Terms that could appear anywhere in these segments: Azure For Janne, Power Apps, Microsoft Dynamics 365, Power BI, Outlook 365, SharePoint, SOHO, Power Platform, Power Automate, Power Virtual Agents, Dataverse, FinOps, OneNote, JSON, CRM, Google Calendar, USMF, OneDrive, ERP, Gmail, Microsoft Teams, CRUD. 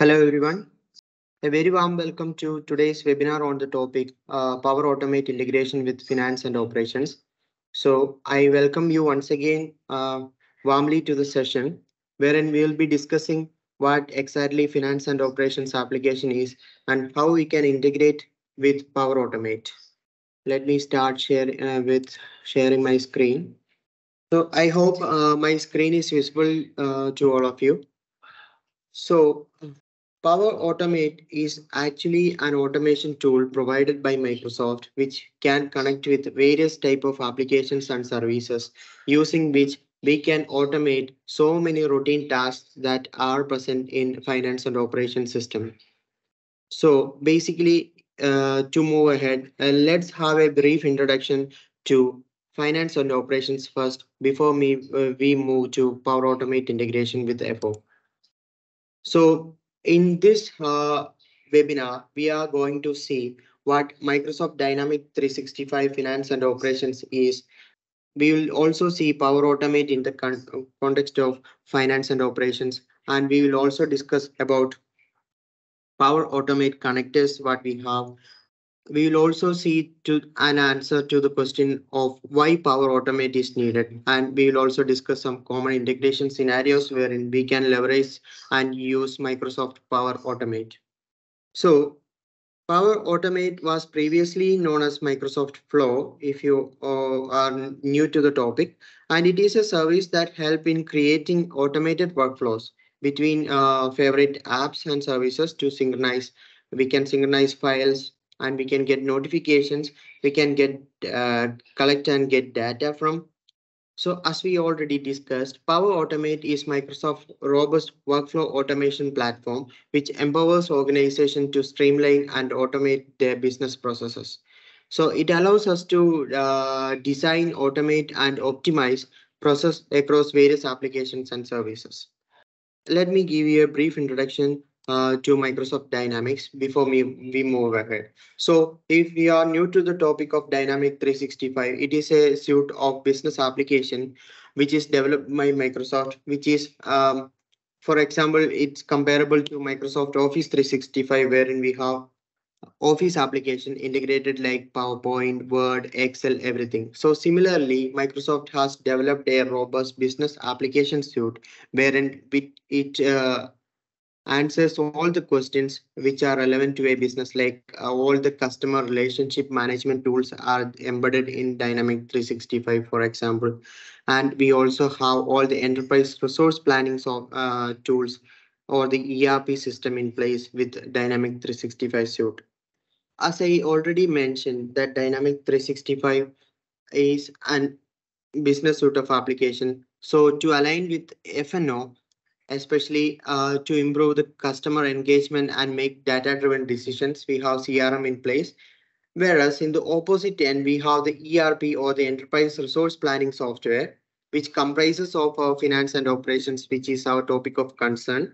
Hello everyone. A very warm welcome to today's webinar on the topic Power Automate integration with finance and operations. So I welcome you once again warmly to the session wherein we will be discussing what exactly finance and operations application is and how we can integrate with Power Automate. Let me start sharing my screen. So I hope my screen is visible to all of you. So Power Automate is actually an automation tool provided by Microsoft, which can connect with various type of applications and services, using which we can automate so many routine tasks that are present in finance and operation system. So basically, to move ahead, let's have a brief introduction to finance and operations first before we move to Power Automate integration with FO. So in this webinar, we are going to see what Microsoft Dynamics 365 Finance and Operations is. We will also see Power Automate in the context of finance and operations, and we will also discuss about Power Automate connectors, what we have. We will also see an answer to the question of why Power Automate is needed, and we will also discuss some common integration scenarios wherein we can leverage and use Microsoft Power Automate. So Power Automate was previously known as Microsoft Flow, if you are new to the topic, and it is a service that helps in creating automated workflows between favorite apps and services to synchronize. We can synchronize files, and we can get notifications, we can get collect and get data from. So as we already discussed, Power Automate is Microsoft's robust workflow automation platform, which empowers organizations to streamline and automate their business processes. So it allows us to design, automate, and optimize process across various applications and services. Let me give you a brief introduction to Microsoft Dynamics before we move ahead. So if we are new to the topic of Dynamics 365, it is a suite of business application which is developed by Microsoft, which is, for example, it's comparable to Microsoft Office 365, wherein we have Office application integrated like PowerPoint, Word, Excel, everything. So similarly, Microsoft has developed a robust business application suite wherein it answers all the questions which are relevant to a business, like all the customer relationship management tools are embedded in Dynamics 365, for example. And we also have all the enterprise resource planning tools or the ERP system in place with Dynamics 365 suite. As I already mentioned, that Dynamics 365 is a business suite of application. So to align with F&O, especially to improve the customer engagement and make data-driven decisions, we have CRM in place. Whereas in the opposite end, we have the ERP or the enterprise resource planning software, which comprises of our finance and operations, which is our topic of concern.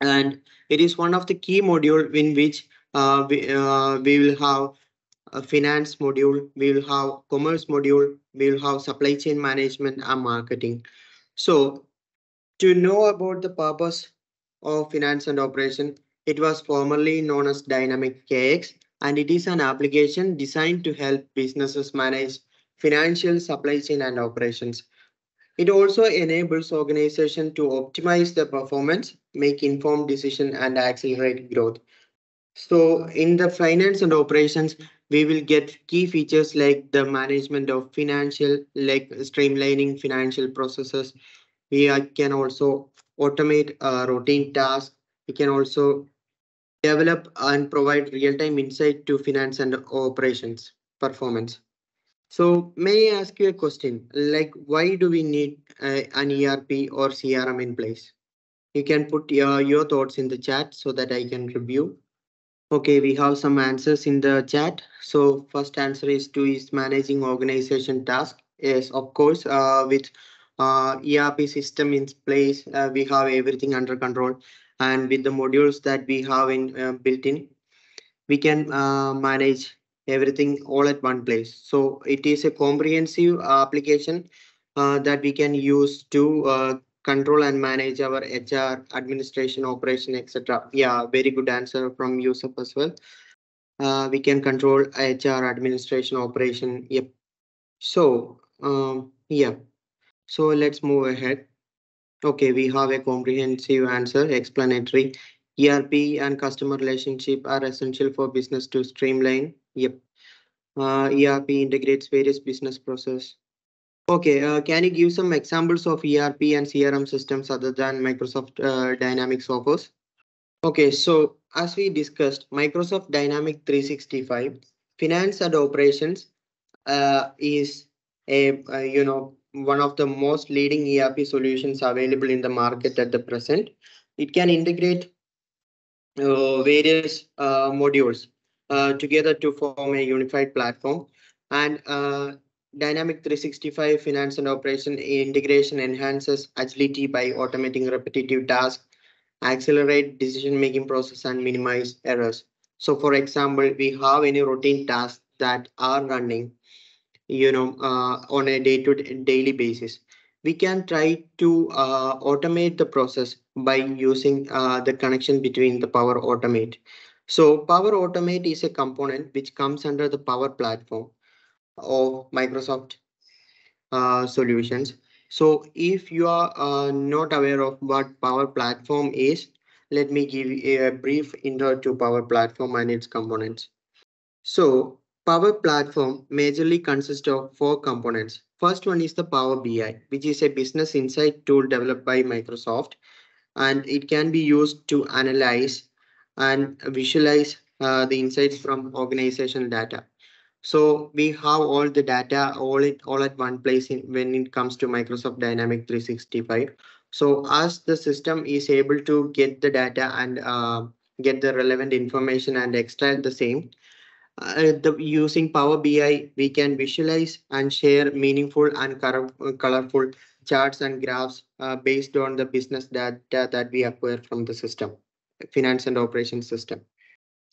And it is one of the key modules in which we will have a finance module, we will have commerce module, we will have supply chain management and marketing. So to know about the purpose of finance and operation, it was formerly known as Dynamics KX, and it is an application designed to help businesses manage financial, supply chain, and operations. It also enables organizations to optimize their performance, make informed decisions, and accelerate growth. So in the finance and operations, we will get key features like the management of financial, like streamlining financial processes. We can also automate routine tasks. We can also develop and provide real-time insight to finance and operations performance. So may I ask you a question? Like, why do we need an ERP or CRM in place? You can put your thoughts in the chat so that I can review. Okay, we have some answers in the chat. So first answer is managing organization task. Yes, of course, with ERP system in place, we have everything under control, and with the modules that we have in built in, we can manage everything all at one place. So it is a comprehensive application that we can use to control and manage our HR, administration, operation, etc. Yeah, very good answer from Yusuf as well. We can control HR, administration, operation. Yep. So, yeah. So let's move ahead. Okay, we have a comprehensive answer, explanatory. ERP and customer relationship are essential for business to streamline. Yep. ERP integrates various business processes. Okay, can you give some examples of ERP and CRM systems other than Microsoft Dynamics offers? Okay, so as we discussed, Microsoft Dynamics 365 Finance and Operations is a one of the most leading ERP solutions available in the market at the present. It can integrate various modules together to form a unified platform, and Dynamics 365 Finance and Operation integration enhances agility by automating repetitive tasks, accelerate decision-making process, and minimize errors. So, for example, we have any routine tasks that are running, on a daily basis. We can try to automate the process by using the connection between the Power Automate. So, Power Automate is a component which comes under the Power Platform of Microsoft solutions. So if you are not aware of what Power Platform is, let me give a brief intro to Power Platform and its components. So Power Platform majorly consists of four components. First one is the Power BI, which is a business insight tool developed by Microsoft, and it can be used to analyze and visualize the insights from organizational data. So we have all the data all at one place when it comes to Microsoft Dynamics 365. So as the system is able to get the data and get the relevant information and extract the same, using Power BI, we can visualize and share meaningful and colorful charts and graphs based on the business data that we acquire from the system, finance and operations system.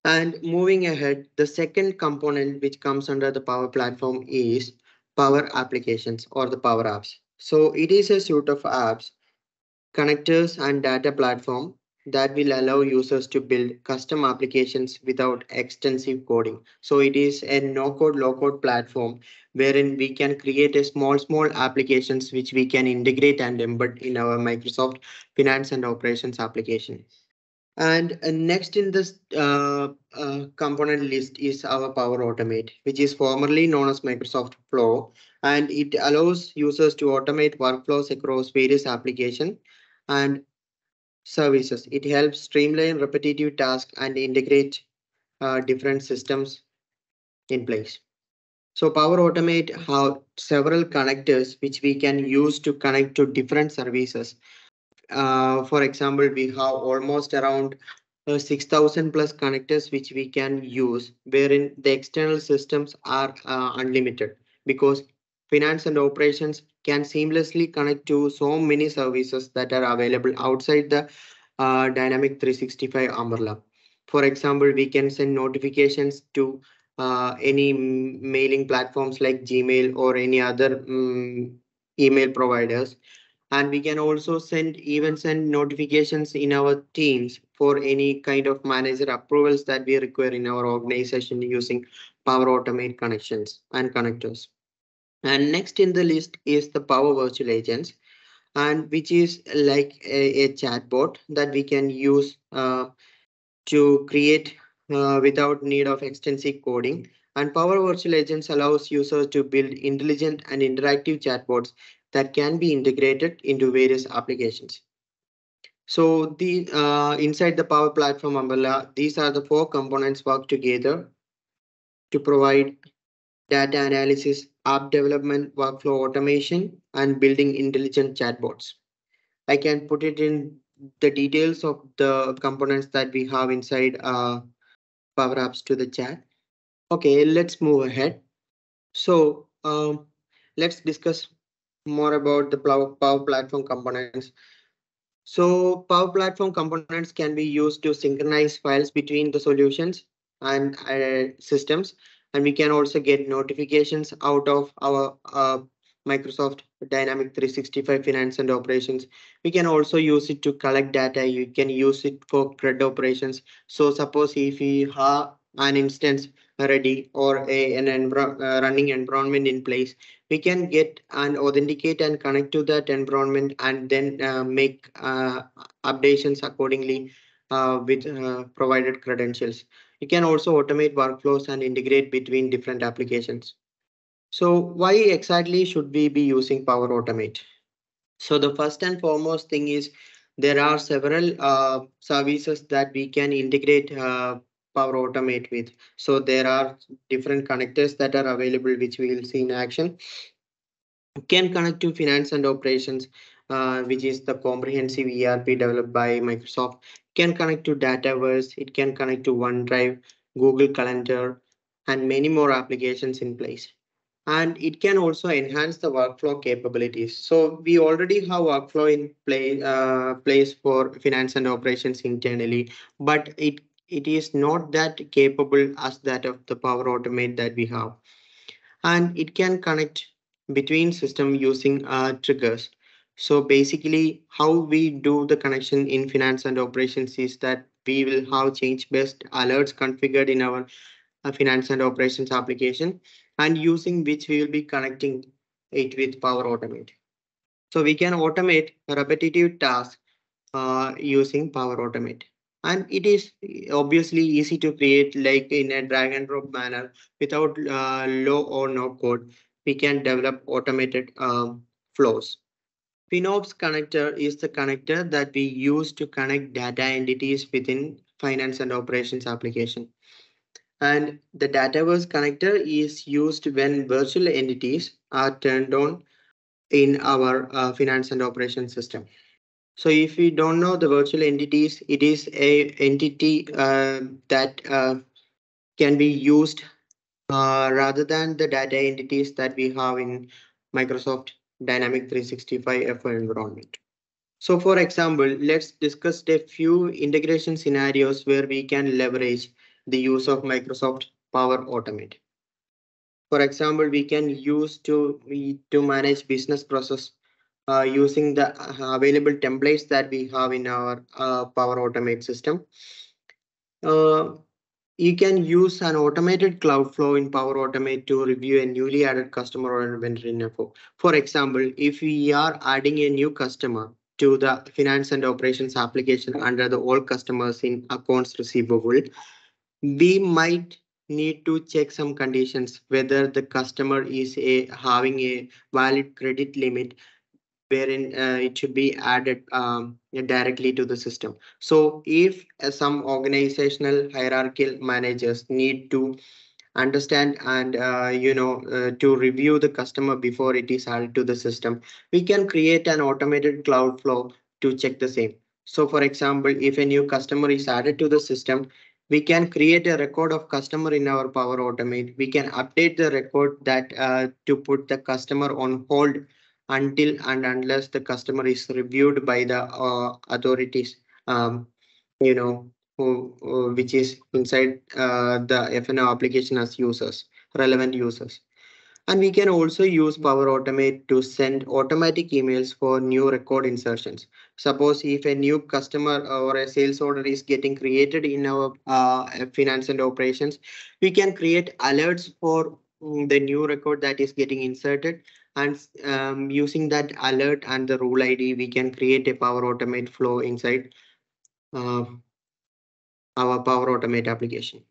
And moving ahead, the second component which comes under the Power Platform is Power Applications or the Power Apps. So it is a suite of apps, connectors, and data platform that will allow users to build custom applications without extensive coding. So it is a no-code, low-code platform wherein we can create a small applications which we can integrate and embed in our Microsoft Finance and Operations application. And next in this component list is our Power Automate, which is formerly known as Microsoft Flow, and it allows users to automate workflows across various applications and services. It helps streamline repetitive tasks and integrate different systems in place. So Power Automate has several connectors which we can use to connect to different services. For example, we have almost around 6,000 plus connectors which we can use, wherein the external systems are unlimited, because finance and operations can seamlessly connect to so many services that are available outside the Dynamics 365 umbrella. For example, we can send notifications to any mailing platforms like Gmail or any other email providers. And we can also even send notifications in our Teams for any kind of manager approvals that we require in our organization using Power Automate connections and connectors. And next in the list is the Power Virtual Agents, and which is like a chatbot that we can use to create without need of extensive coding. And Power Virtual Agents allows users to build intelligent and interactive chatbots that can be integrated into various applications. So the inside the Power Platform umbrella, these are the four components work together to provide data analysis, app development, workflow automation, and building intelligent chatbots. I can put it in the details of the components that we have inside Power Apps to the chat. Okay, let's move ahead. So let's discuss more about the Power Platform components. So Power Platform components can be used to synchronize files between the solutions and systems, and we can also get notifications out of our Microsoft Dynamics 365 Finance and Operations. We can also use it to collect data. You can use it for CRUD operations. So suppose if you have an instance ready or running environment in place, we can get and authenticate and connect to that environment and then make updations accordingly with provided credentials. You can also automate workflows and integrate between different applications. So why exactly should we be using Power Automate? So the first and foremost thing is there are several services that we can integrate Power Automate with. So there are different connectors that are available, which we will see in action. You can connect to Finance and Operations, which is the comprehensive ERP developed by Microsoft. It can connect to Dataverse. It can connect to OneDrive, Google Calendar, and many more applications in place. And it can also enhance the workflow capabilities. So we already have workflow in place for Finance and Operations internally, but it is not that capable as that of the Power Automate that we have. And it can connect between systems using triggers. So basically how we do the connection in Finance and Operations is that we will have change-based alerts configured in our Finance and Operations application, and using which we will be connecting it with Power Automate. So we can automate repetitive tasks using Power Automate. And it is obviously easy to create, like in a drag and drop manner without low or no code. We can develop automated flows. FinOps connector is the connector that we use to connect data entities within Finance and Operations application. And the Dataverse connector is used when virtual entities are turned on in our Finance and Operations system. So if you don't know the virtual entities, it is a entity that can be used rather than the data entities that we have in Microsoft Dynamics 365 FO environment. So for example, let's discuss a few integration scenarios where we can leverage the use of Microsoft Power Automate. For example, we can use to manage business process using the available templates that we have in our Power Automate system. You can use an automated cloud flow in Power Automate to review a newly added customer or vendor in FO. For example, if we are adding a new customer to the Finance and Operations application under the old customers in accounts receivable, we might need to check some conditions, whether the customer is having a valid credit limit, wherein it should be added directly to the system. So if some organizational hierarchical managers need to understand and to review the customer before it is added to the system, we can create an automated cloud flow to check the same. So for example, if a new customer is added to the system, we can create a record of customer in our Power Automate. We can update the record that to put the customer on hold until and unless the customer is reviewed by the authorities, which is inside the FNO application as users, relevant users. And we can also use Power Automate to send automatic emails for new record insertions. Suppose if a new customer or a sales order is getting created in our Finance and Operations, we can create alerts for the new record that is getting inserted. And using that alert and the rule ID, we can create a Power Automate flow inside our Power Automate application.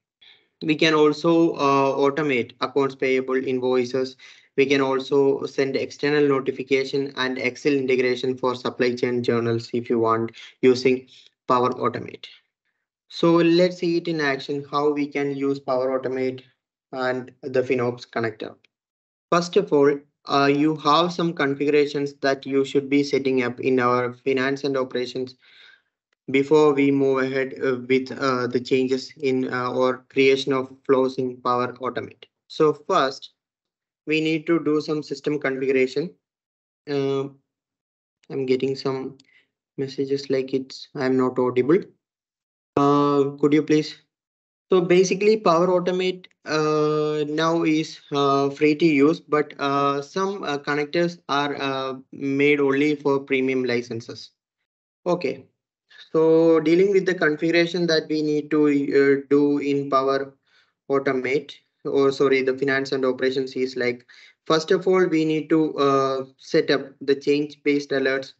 We can also automate accounts payable, invoices. We can also send external notification and Excel integration for supply chain journals if you want using Power Automate. So let's see it in action, how we can use Power Automate and the FinOps connector. First of all, you have some configurations that you should be setting up in our Finance and Operations before we move ahead with the changes in or creation of flows in Power Automate. So first, we need to do some system configuration. I'm getting some messages like I'm not audible. Could you please So basically Power Automate now is free to use, but some connectors are made only for premium licenses. Okay, so dealing with the configuration that we need to do in Power Automate, or sorry, the finance and operations is like, first of all, we need to set up the change based alerts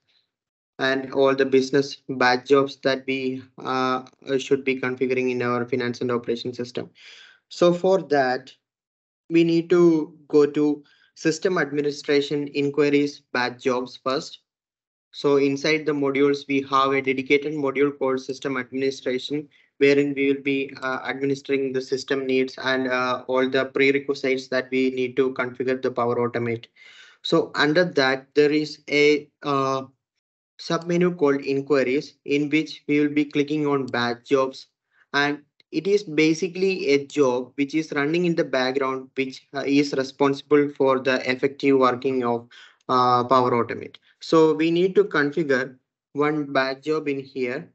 and all the business batch jobs that we should be configuring in our finance and operations system. So for that, we need to go to system administration inquiries batch jobs first. So inside the modules, we have a dedicated module called system administration, wherein we will be administering the system needs and all the prerequisites that we need to configure the Power Automate. So under that, there is a submenu called inquiries, in which we will be clicking on batch jobs, and it is basically a job which is running in the background, which is responsible for the effective working of Power Automate. So we need to configure one batch job in here,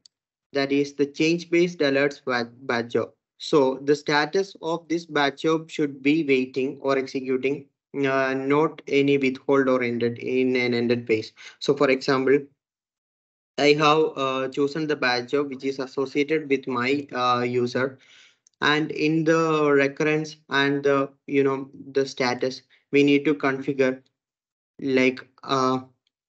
that is the change based alerts batch job. So the status of this batch job should be waiting or executing, not any withhold or ended in an ended phase. So for example, I have chosen the batch job which is associated with my user, and in the recurrence and the, you know, the status, we need to configure like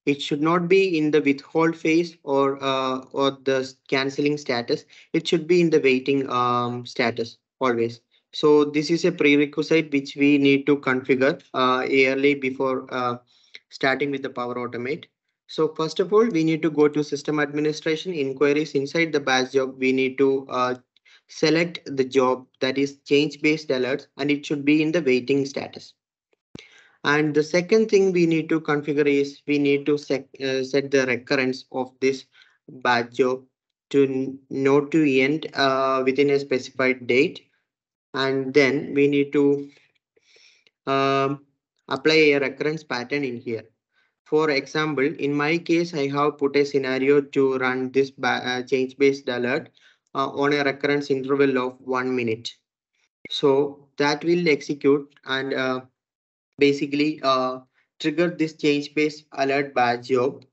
it should not be in the withhold phase or the canceling status. It should be in the waiting status always. So this is a prerequisite which we need to configure yearly before starting with the Power Automate. So first of all, we need to go to system administration inquiries. Inside the batch job, we need to select the job that is change based alerts, and it should be in the waiting status. And the second thing we need to configure is we need to set the recurrence of this batch job to not to end within a specified date. And then we need to apply a recurrence pattern in here. For example, in my case, I have put a scenario to run this change-based alert on a recurrence interval of 1 minute. So that will execute and basically trigger this change-based alert batch job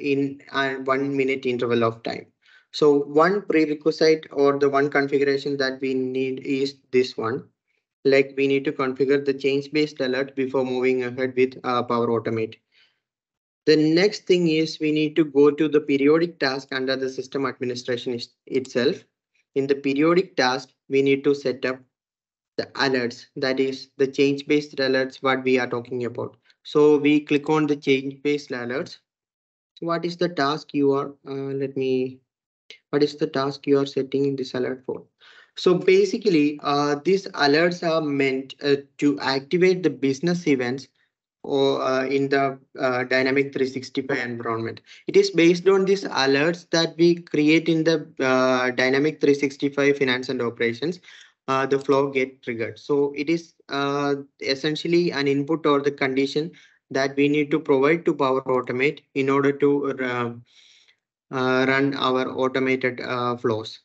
in a 1 minute interval of time. So one prerequisite or the one configuration that we need is this one. Like we need to configure the change-based alert before moving ahead with Power Automate. The next thing is we need to go to the periodic task under the system administration itself. In the periodic task, we need to set up the alerts, that is the change-based alerts, what we are talking about. So we click on the change-based alerts. What is the task you are, what is the task you are setting this alert for? So basically, these alerts are meant to activate the business events or in the Dynamics 365 environment. It is based on these alerts that we create in the Dynamics 365 finance and operations, the flow get triggered. So it is essentially an input or the condition that we need to provide to Power Automate in order to run our automated flows.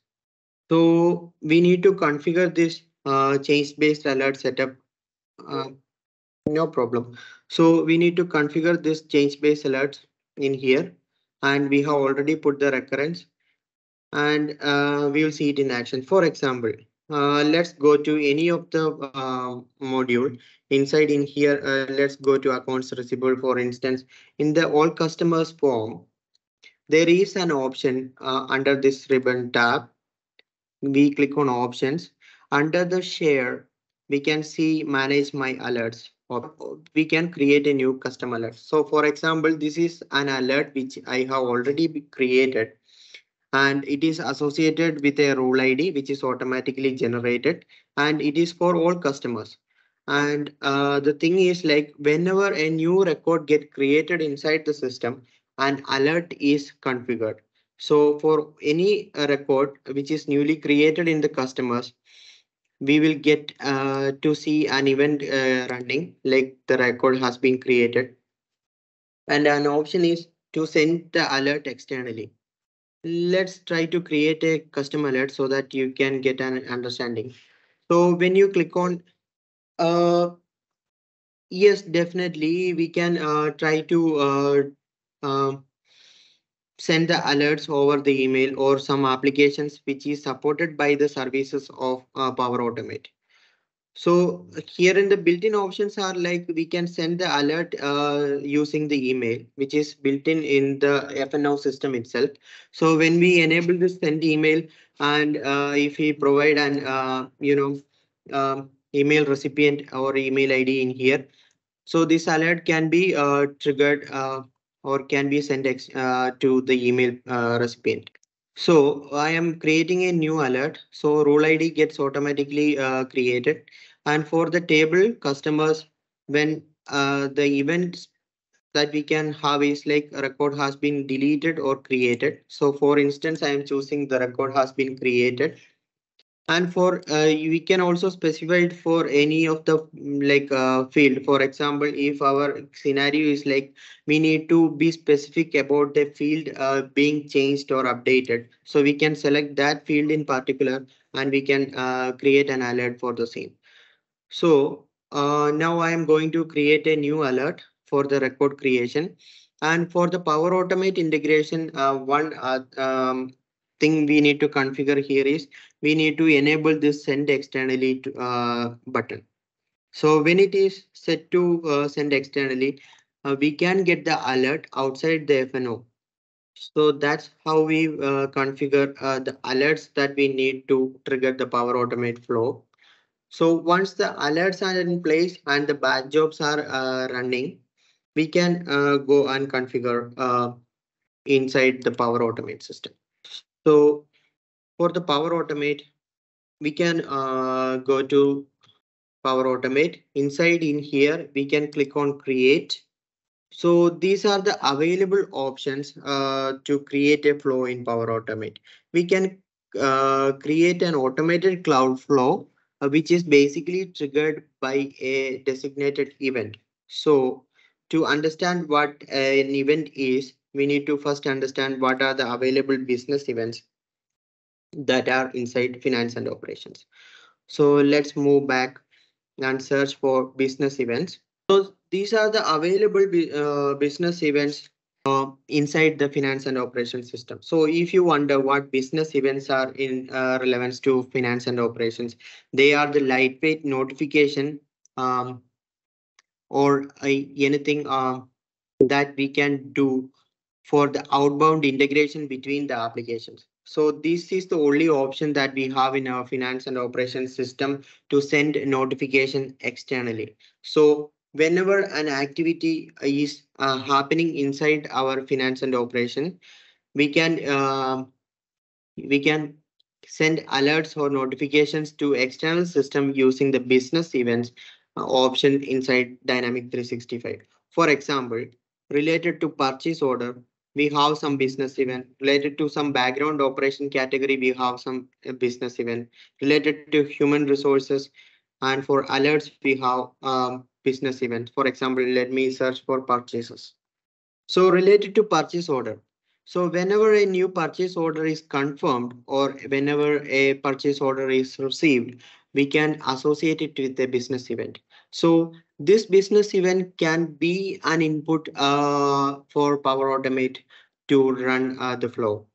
So we need to configure this change-based alert setup. No problem. So we need to configure this change-based alerts in here, and we have already put the recurrence, and we will see it in action. For example, let's go to any of the module inside in here. Let's go to accounts receivable, for instance. In the all customers form, there is an option under this ribbon tab. We click on options. Under the share, we can see manage my alerts. We can create a new custom alert. So for example, this is an alert which I have already created, and it is associated with a role ID which is automatically generated, and it is for all customers. And the thing is, like, whenever a new record get created inside the system, an alert is configured. So for any record which is newly created in the customers, we will get to see an event running, like the record has been created. And an option is to send the alert externally. let's try to create a custom alert so that you can get an understanding. So when you click on yes, definitely we can try to send the alerts over the email or some applications which is supported by the services of Power Automate. So here in the built-in options are like we can send the alert using the email, which is built in the FNO system itself. So when we enable this send email, and if we provide an email recipient or email ID in here, so this alert can be triggered or can be sent to the email recipient. So I am creating a new alert. So role ID gets automatically created, and for the table customers, when the events that we can have is like a record has been deleted or created. So for instance, I am choosing the record has been created, and for we can also specify it for any of the like field. For example, if our scenario is like we need to be specific about the field being changed or updated, so we can select that field in particular and we can create an alert for the same. So now I am going to create a new alert for the record creation, and for the Power Automate integration, one thing we need to configure here is we need to enable this send externally to, button. So when it is set to send externally, we can get the alert outside the FNO. So that's how we configure the alerts that we need to trigger the Power Automate flow. So once the alerts are in place and the batch jobs are running, we can go and configure inside the Power Automate system. So for the Power Automate, we can go to Power Automate. Inside in here, we can click on create. So these are the available options to create a flow in Power Automate. We can create an automated cloud flow, which is basically triggered by a designated event. So to understand what an event is, we need to first understand what are the available business events that are inside finance and operations. So let's move back and search for business events. So these are the available business events inside the finance and operations system. So if you wonder what business events are in relevance to finance and operations, they are the lightweight notification or anything that we can do for the outbound integration between the applications. So this is the only option that we have in our finance and operations system to send notification externally. So whenever an activity is happening inside our finance and operation, we can send alerts or notifications to external system using the business events option inside Dynamics 365. For example, related to purchase order, we have some business event. Related to some background operation category, we have some business event. Related to human resources and for alerts, we have business events. For example, let me search for purchases. So related to purchase order. So whenever a new purchase order is confirmed or whenever a purchase order is received, we can associate it with a business event. So this business event can be an input for Power Automate to run the flow.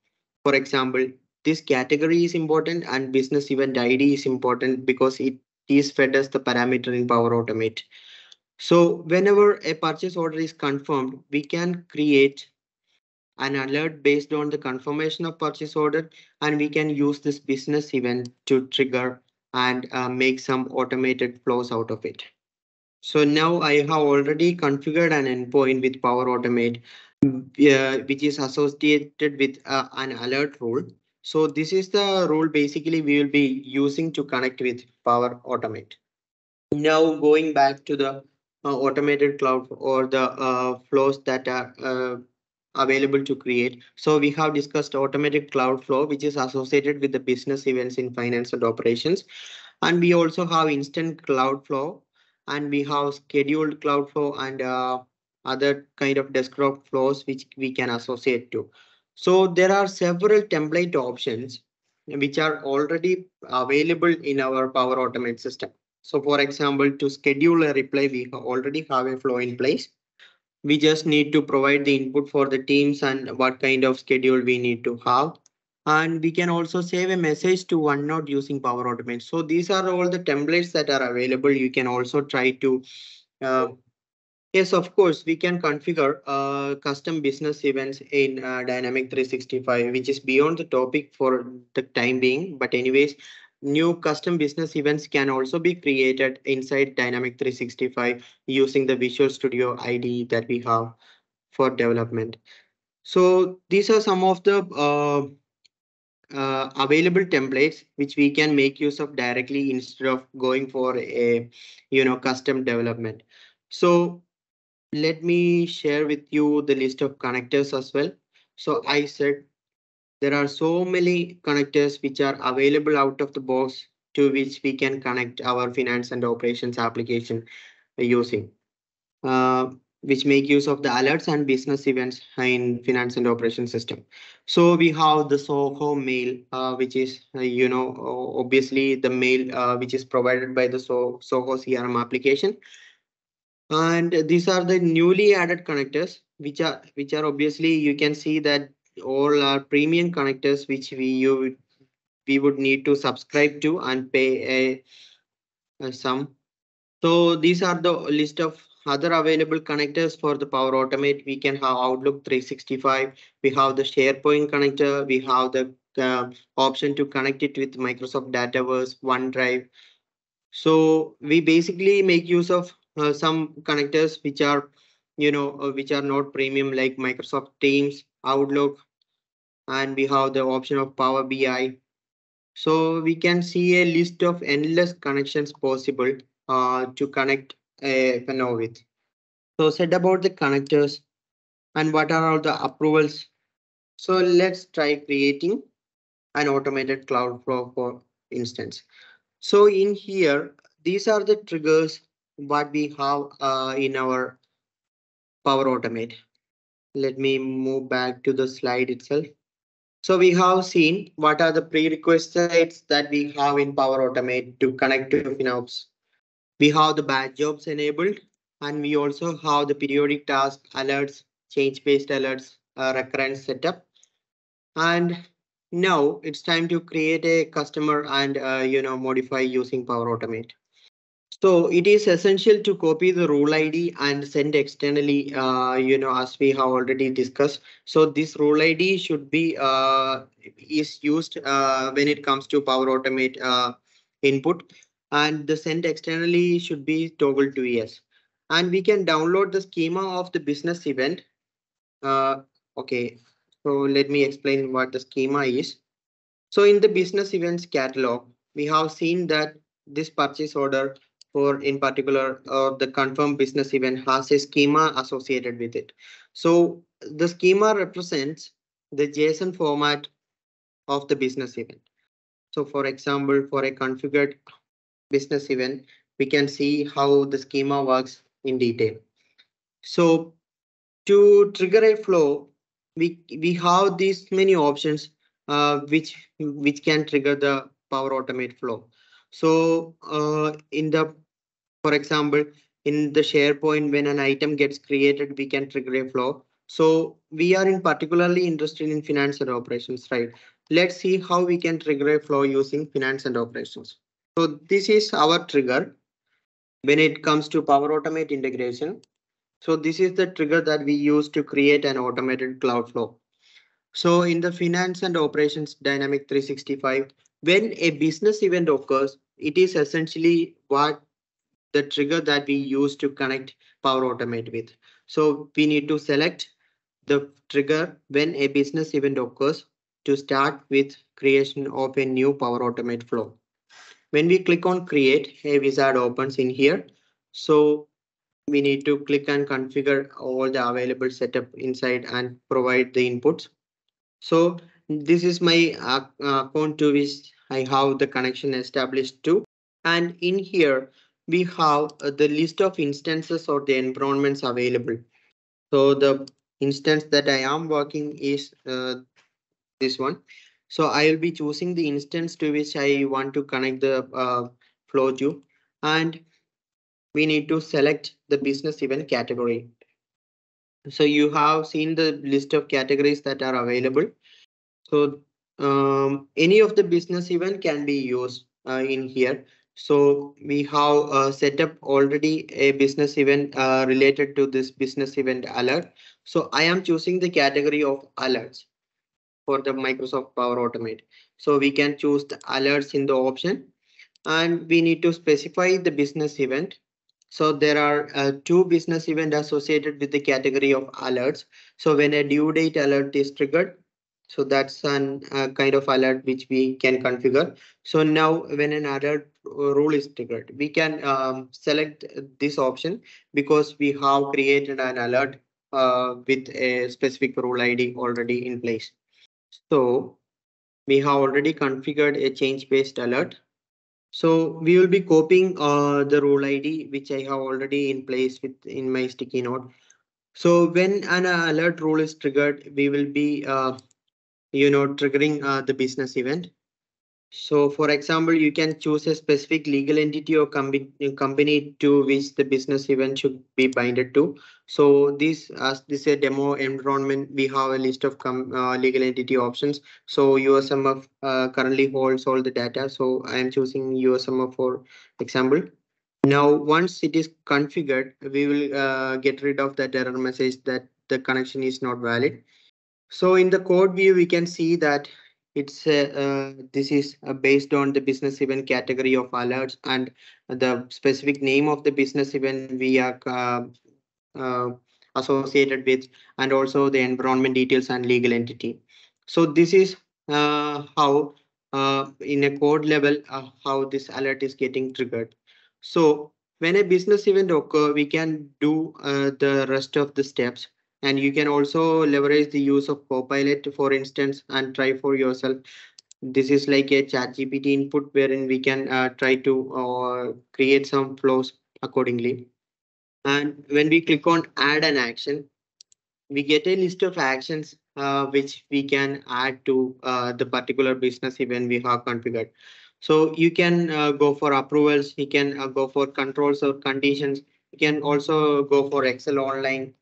For example, this category is important and business event ID is important because it is fed as the parameter in Power Automate. So whenever a purchase order is confirmed, we can create an alert based on the confirmation of purchase order, and we can use this business event to trigger and make some automated flows out of it. So now I have already configured an endpoint with Power Automate, which is associated with an alert rule. So this is the rule basically we will be using to connect with Power Automate. Now going back to the automated cloud or the flows that are available to create. So we have discussed automated cloud flow, which is associated with the business events in finance and operations. And we also have instant cloud flow, and we have scheduled cloud flow and other kind of desktop flows which we can associate to. So there are several template options which are already available in our Power Automate system. So for example, to schedule a reply, we already have a flow in place. We just need to provide the input for the teams and what kind of schedule we need to have. And we can also save a message to OneNote using Power Automate. So these are all the templates that are available. You can also try to, yes, of course, we can configure custom business events in Dynamics 365, which is beyond the topic for the time being. But anyways, new custom business events can also be created inside Dynamics 365 using the Visual Studio IDE that we have for development. So these are some of the available templates which we can make use of directly instead of going for a custom development. So let me share with you the list of connectors as well. So I said there are so many connectors which are available out of the box to which we can connect our finance and operations application using, which make use of the alerts and business events in finance and operations system. So we have the SOHO mail, which is, obviously the mail which is provided by the SOHO CRM application. And these are the newly added connectors, which are obviously, you can see that all are premium connectors, which we would need to subscribe to and pay a sum. So these are the list of other available connectors for the Power Automate. We can have Outlook 365. We have the SharePoint connector. We have the option to connect it with Microsoft Dataverse, OneDrive. So we basically make use of some connectors which are, which are not premium, like Microsoft Teams, Outlook, and we have the option of Power BI. So we can see a list of endless connections possible to connect Power with. So said about the connectors and what are all the approvals. So let's try creating an automated cloud flow for instance. So in here, these are the triggers what we have in our Power Automate. Let me move back to the slide itself. So we have seen what are the prerequisites that we have in Power Automate to connect to FinOps. We have the batch jobs enabled, and we also have the periodic task alerts, change-based alerts, recurrence setup. And now it's time to create a customer and modify using Power Automate. So it is essential to copy the rule ID and send externally, as we have already discussed. So this rule ID should be is used when it comes to Power Automate input. And the send externally should be toggled to yes. And we can download the schema of the business event. OK, so let me explain what the schema is. So in the business events catalog, we have seen that this purchase order for, in particular, the confirmed business event has a schema associated with it. So the schema represents the JSON format of the business event. So for example, for a configured business event, we can see how the schema works in detail. So to trigger a flow, we have these many options which can trigger the Power Automate flow. So for example, in the SharePoint, when an item gets created, we can trigger a flow. So we are in particularly interested in finance and operations, right? Let's see how we can trigger a flow using finance and operations. So this is our trigger when it comes to Power Automate integration. So this is the trigger that we use to create an automated cloud flow. So in the finance and operations Dynamics 365, when a business event occurs, it is essentially what the trigger that we use to connect Power Automate with. So we need to select the trigger when a business event occurs to start with creation of a new Power Automate flow. When we click on create, a wizard opens in here. So we need to click and configure all the available setup inside and provide the inputs. So this is my account to which I have the connection established to. And in here, we have the list of instances or the environments available. So the instance that I am working is this one. So I will be choosing the instance to which I want to connect the flow to, and we need to select the business event category. So you have seen the list of categories that are available. So any of the business event can be used in here. So we have set up already a business event related to this business event alert. So I am choosing the category of alerts for the Microsoft Power Automate. So we can choose the alerts in the option, and we need to specify the business event. So there are two business events associated with the category of alerts. So when a due date alert is triggered, so that's an kind of alert which we can configure. So now when an alert rule is triggered, we can select this option because we have created an alert with a specific rule ID already in place. So we have already configured a change based alert. So we will be copying the rule ID which I have already in place in my sticky note. So when an alert rule is triggered, we will be triggering the business event. So for example, you can choose a specific legal entity or company to which the business event should be binded to. So this, as this is a demo environment, we have a list of legal entity options. So USMF currently holds all the data. So I am choosing USMF for example. Now, once it is configured, we will get rid of that error message that the connection is not valid. So in the code view, we can see that it's this is based on the business event category of alerts and the specific name of the business event we are associated with, and also the environment details and legal entity. So this is how in a code level how this alert is getting triggered. So when a business event occurs, we can do the rest of the steps. And you can also leverage the use of Copilot, for instance, and try for yourself. This is like a ChatGPT input wherein we can try to create some flows accordingly. And when we click on add an action, we get a list of actions which we can add to the particular business event we have configured. So you can go for approvals, you can go for controls or conditions, you can also go for Excel online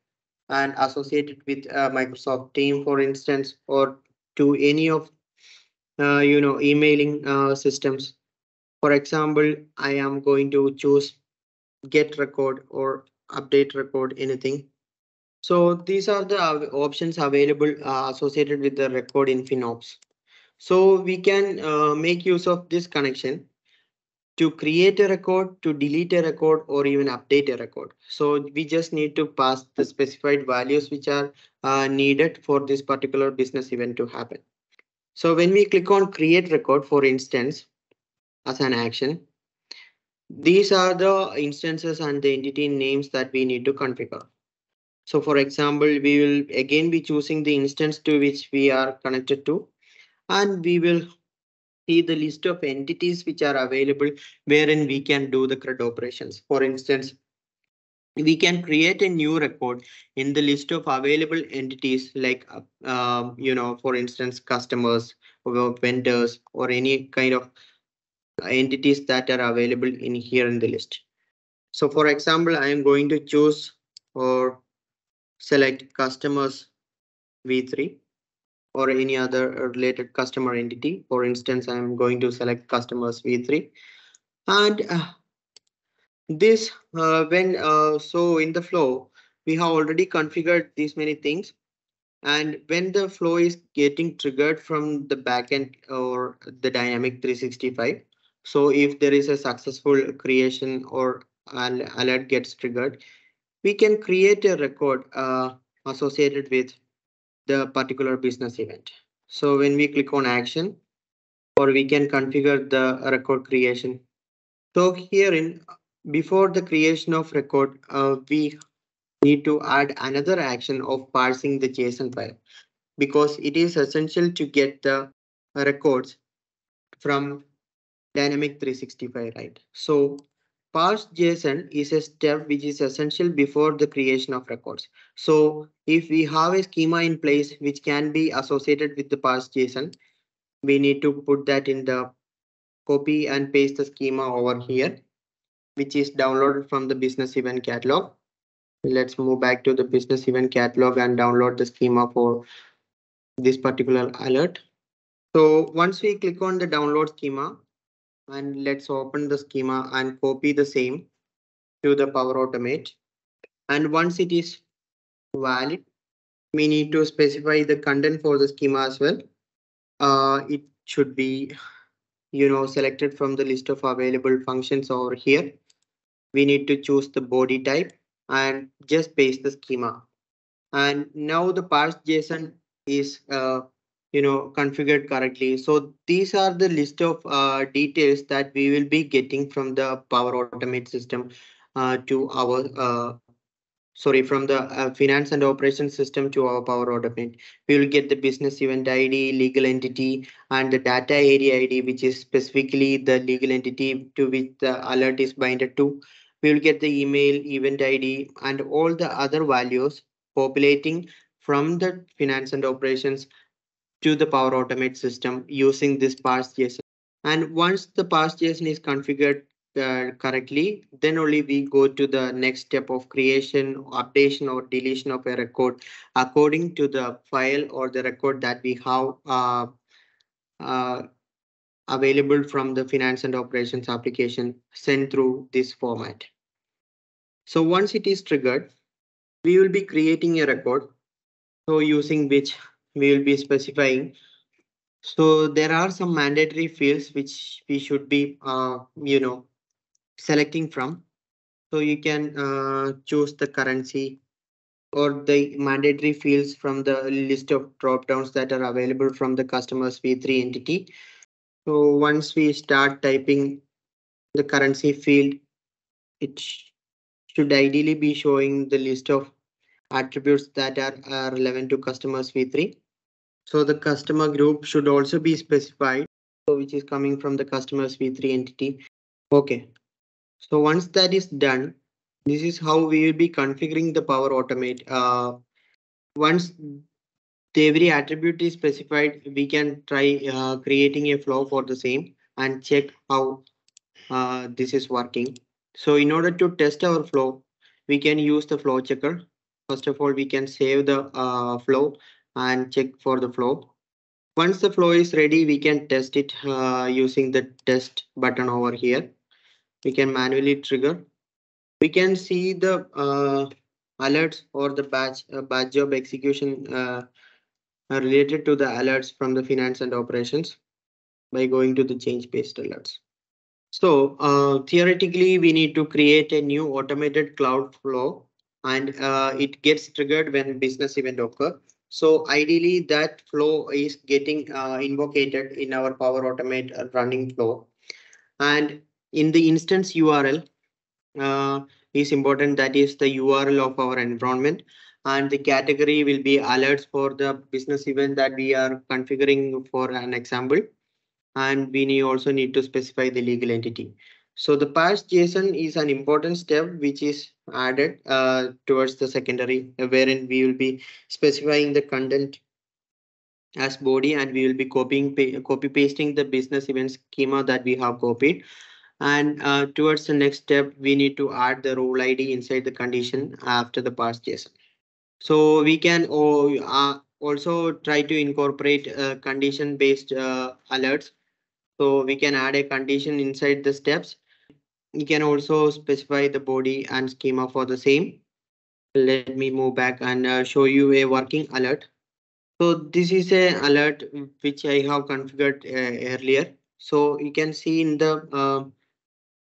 and associated with Microsoft Teams, for instance, or to any of emailing systems. For example, I am going to choose get record or update record, anything. So these are the options available associated with the record in FinOps. So we can make use of this connection to create a record, to delete a record, or even update a record. So we just need to pass the specified values which are needed for this particular business event to happen. So when we click on create record, for instance, as an action, these are the instances and the entity names that we need to configure. So for example, we will again be choosing the instance to which we are connected to, and we will see the list of entities which are available wherein we can do the CRUD operations. For instance, we can create a new record in the list of available entities like, for instance, customers or vendors or any kind of entities that are available in here in the list. So for example, I am going to choose or select customers V3 or any other related customer entity. For instance, I'm going to select customers V3. And so in the flow, we have already configured these many things. And when the flow is getting triggered from the backend or the Dynamics 365, so if there is a successful creation or an alert gets triggered, we can create a record associated with the particular business event. So when we click on action, or we can configure the record creation. So here in before the creation of record, we need to add another action of parsing the JSON file, because it is essential to get the records from Dynamics 365, right? So Parse JSON is a step which is essential before the creation of records. So if we have a schema in place which can be associated with the parse JSON, we need to put that in the copy and paste the schema over here, which is downloaded from the business event catalog. Let's move back to the business event catalog and download the schema for this particular alert. So once we click on the download schema, and let's open the schema and copy the same to the Power Automate. And once it is valid, we need to specify the content for the schema as well. It should be, selected from the list of available functions over here. We need to choose the body type and just paste the schema. And now the parse JSON is configured correctly. So these are the list of details that we will be getting from the Power Automate system from the finance and operations system to our Power Automate. We will get the business event ID, legal entity, and the data area ID, which is specifically the legal entity to which the alert is binded to. We will get the email, event ID, and all the other values populating from the finance and operations to the Power Automate system using this parse JSON. And once the parse JSON is configured correctly, then only we go to the next step of creation, updation, or deletion of a record according to the file or the record that we have available from the finance and operations application sent through this format. So once it is triggered, we will be creating a record, so using which we will be specifying. So there are some mandatory fields which we should be, selecting from. So you can choose the currency or the mandatory fields from the list of drop downs that are available from the customer's V3 entity. So once we start typing the currency field, it should ideally be showing the list of attributes that are relevant to customers V3. So the customer group should also be specified, which is coming from the customers V3 entity. Okay. So once that is done, this is how we will be configuring the Power Automate. Once every attribute is specified, we can try creating a flow for the same and check how this is working. So in order to test our flow, we can use the flow checker. First of all, we can save the flow and check for the flow. Once the flow is ready, we can test it using the test button over here. We can manually trigger. We can see the alerts or the batch job execution related to the alerts from the finance and operations by going to the change based alerts. So theoretically, we need to create a new automated cloud flow, and it gets triggered when business event occurs. So ideally that flow is getting invocated in our Power Automate running flow. And in the instance URL is important, that is the URL of our environment, and the category will be alerts for the business event that we are configuring for an example. And we also need to specify the legal entity. So the parse JSON is an important step which is added towards the secondary, wherein we will be specifying the content as body, and we will be copy pasting the business event schema that we have copied. And towards the next step, we need to add the rule ID inside the condition after the parse JSON. So we can also try to incorporate condition based alerts. So we can add a condition inside the steps. You can also specify the body and schema for the same. Let me move back and show you a working alert. So this is an alert which I have configured earlier. So you can see in the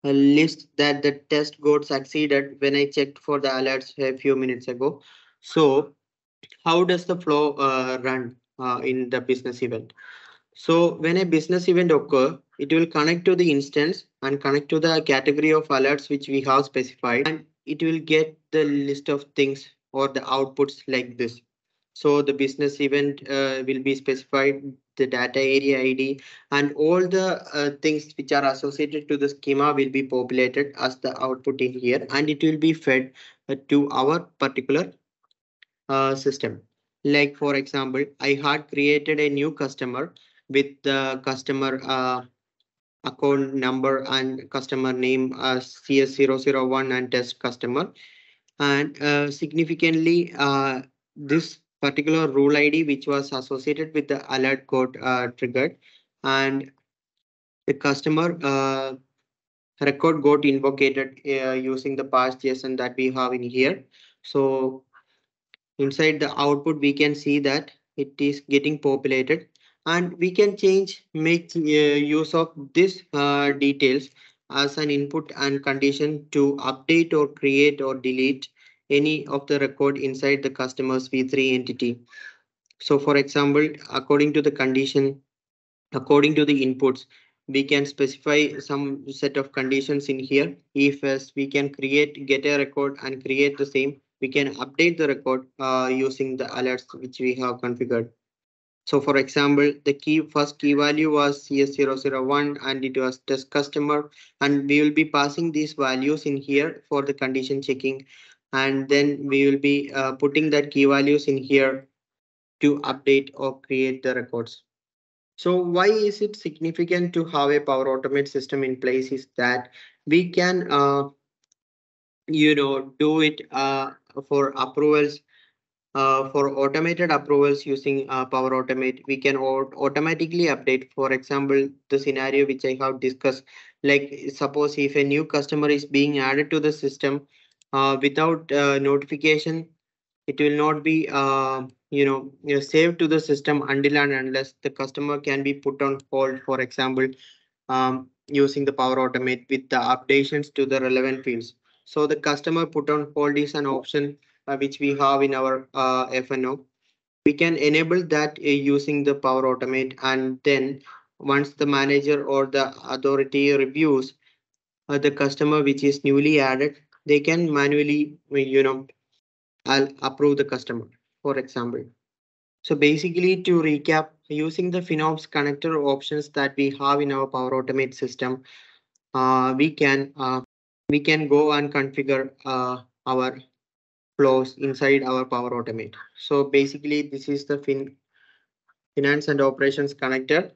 list that the test got succeeded when I checked for the alerts a few minutes ago. So how does the flow run in the business event? So when a business event occurs, it will connect to the instance and connect to the category of alerts which we have specified, and it will get the list of things or the outputs like this. So the business event will be specified the data area ID, and all the things which are associated to the schema will be populated as the output in here, and it will be fed to our particular system. Like for example, I had created a new customer with the customer account number and customer name as CS001 and test customer, and significantly this particular rule ID which was associated with the alert code triggered, and the customer record got invoked using the parse JSON that we have in here. So inside the output we can see that it is getting populated, and we can make use of this details as an input and condition to update or create or delete any of the record inside the customer's V3 entity. So for example, according to the condition, according to the inputs, we can specify some set of conditions in here. If as we can create, get a record and create the same, we can update the record using the alerts which we have configured. So for example, the first key value was CS001 and it was test customer, and we will be passing these values in here for the condition checking, and then we will be putting that key values in here to update or create the records. So why is it significant to have a Power Automate system in place is that we can do it for approvals. For automated approvals using Power Automate, we can automatically update, for example, the scenario which I have discussed. Like suppose if a new customer is being added to the system without notification, it will not be saved to the system until and unless the customer can be put on hold, for example, using the Power Automate with the updations to the relevant fields. So the customer put on hold is an option which we have in our FNO. We can enable that using the Power Automate, and then once the manager or the authority reviews the customer which is newly added, they can manually approve the customer, for example. So basically, to recap, using the FinOps connector options that we have in our Power Automate system, we can go and configure our flows inside our Power Automate. So basically, this is the finance and operations connector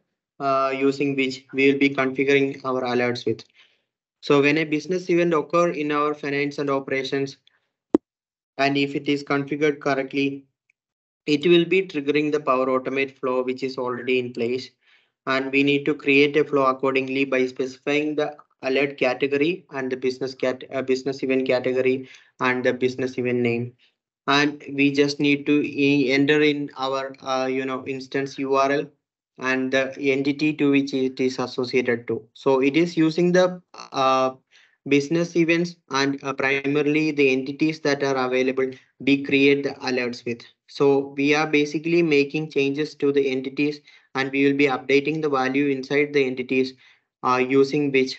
using which we will be configuring our alerts with. So when a business event occurs in our finance and operations, and if it is configured correctly, it will be triggering the Power Automate flow which is already in place, and we need to create a flow accordingly by specifying the alert category and the business event category and the business event name, and we just need to enter in our instance URL and the entity to which it is associated to. So it is using the business events and primarily the entities that are available we create the alerts with. So we are basically making changes to the entities, and we will be updating the value inside the entities using which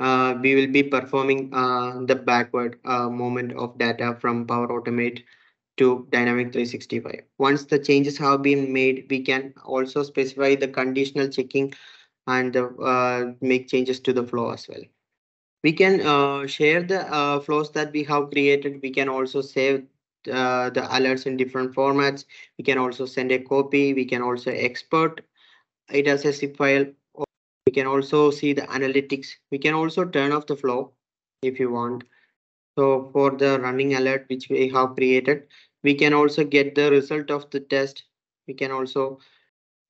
we will be performing the backward movement of data from Power Automate to Dynamics 365. Once the changes have been made, we can also specify the conditional checking and make changes to the flow as well. We can share the flows that we have created. We can also save the alerts in different formats. We can also send a copy. We can also export it as a zip file. We can also see the analytics. We can also turn off the flow if you want. So for the running alert which we have created, we can also get the result of the test. We can also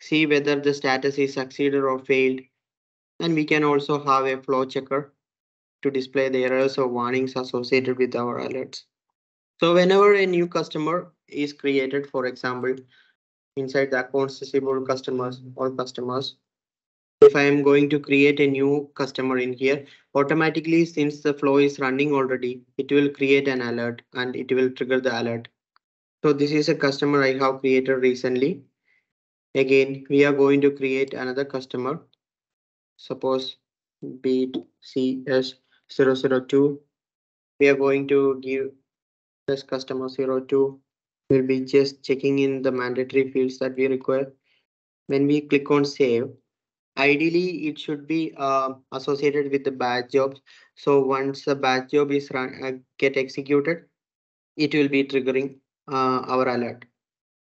see whether the status is succeeded or failed. And we can also have a flow checker to display the errors or warnings associated with our alerts. So whenever a new customer is created, for example, inside the accounts receivable customers or customers, if I am going to create a new customer in here, automatically, since the flow is running already, it will create an alert and it will trigger the alert. So this is a customer I have created recently. Again, we are going to create another customer. Suppose be it CS002. We are going to give this customer 02. We'll be just checking in the mandatory fields that we require. when we click on save, ideally it should be associated with the batch jobs. So once the batch job is run, get executed, it will be triggering our alert.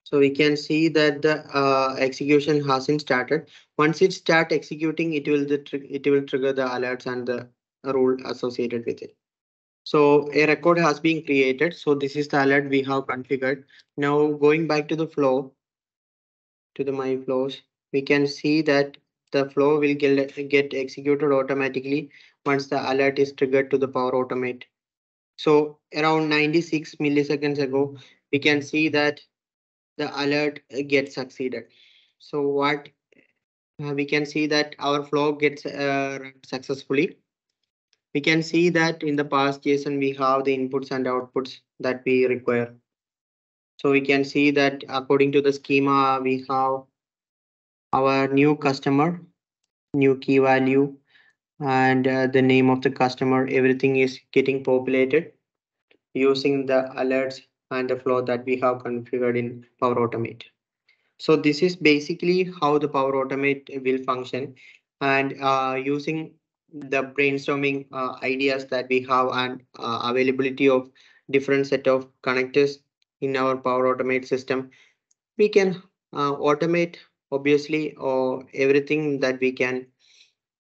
So we can see that the execution hasn't started. Once it starts executing, it will trigger the alerts and the rule associated with it. So a record has been created. So this is the alert we have configured. Now going back to the flow, to the my flows, we can see that the flow will get executed automatically once the alert is triggered to the Power Automate. So around 96 milliseconds ago, we can see that the alert gets succeeded. So what we can see that our flow gets run successfully. We can see that in the past JSON, we have the inputs and outputs that we require. So we can see that according to the schema, we have our new customer, new key value, and the name of the customer. Everything is getting populated using the alerts and the flow that we have configured in Power Automate. So this is basically how the Power Automate will function, and using the brainstorming ideas that we have and availability of different set of connectors in our Power Automate system, we can automate obviously or everything that we can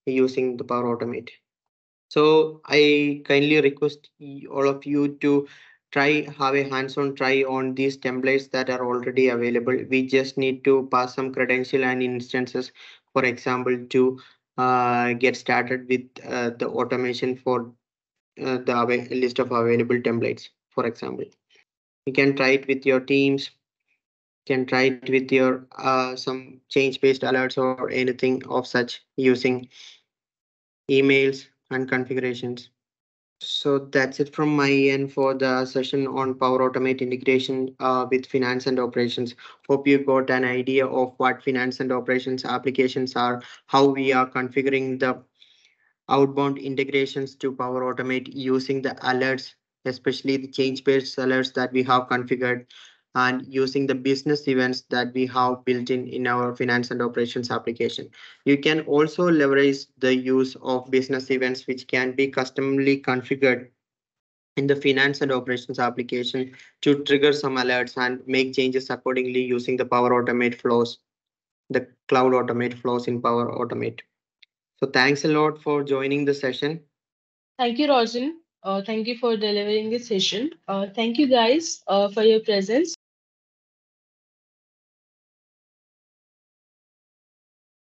using the Power Automate. So I kindly request all of you to have a hands-on try on these templates that are already available. We just need to pass some credential and instances, for example, to get started with the automation for the list of available templates. For example, you can try it with your teams, you can try it with your some change-based alerts or anything of such using emails and configurations. So that's it from my end for the session on Power Automate integration with finance and operations. Hope you got an idea of what finance and operations applications are, how we are configuring the outbound integrations to Power Automate using the alerts, especially the change-based alerts that we have configured, and using the business events that we have built in our finance and operations application. You can also leverage the use of business events, which can be customly configured in the finance and operations application to trigger some alerts and make changes accordingly using the Power Automate flows, the Cloud Automate flows in Power Automate. So thanks a lot for joining the session. Thank you, Roshan. Thank you for delivering this session. Thank you guys for your presence.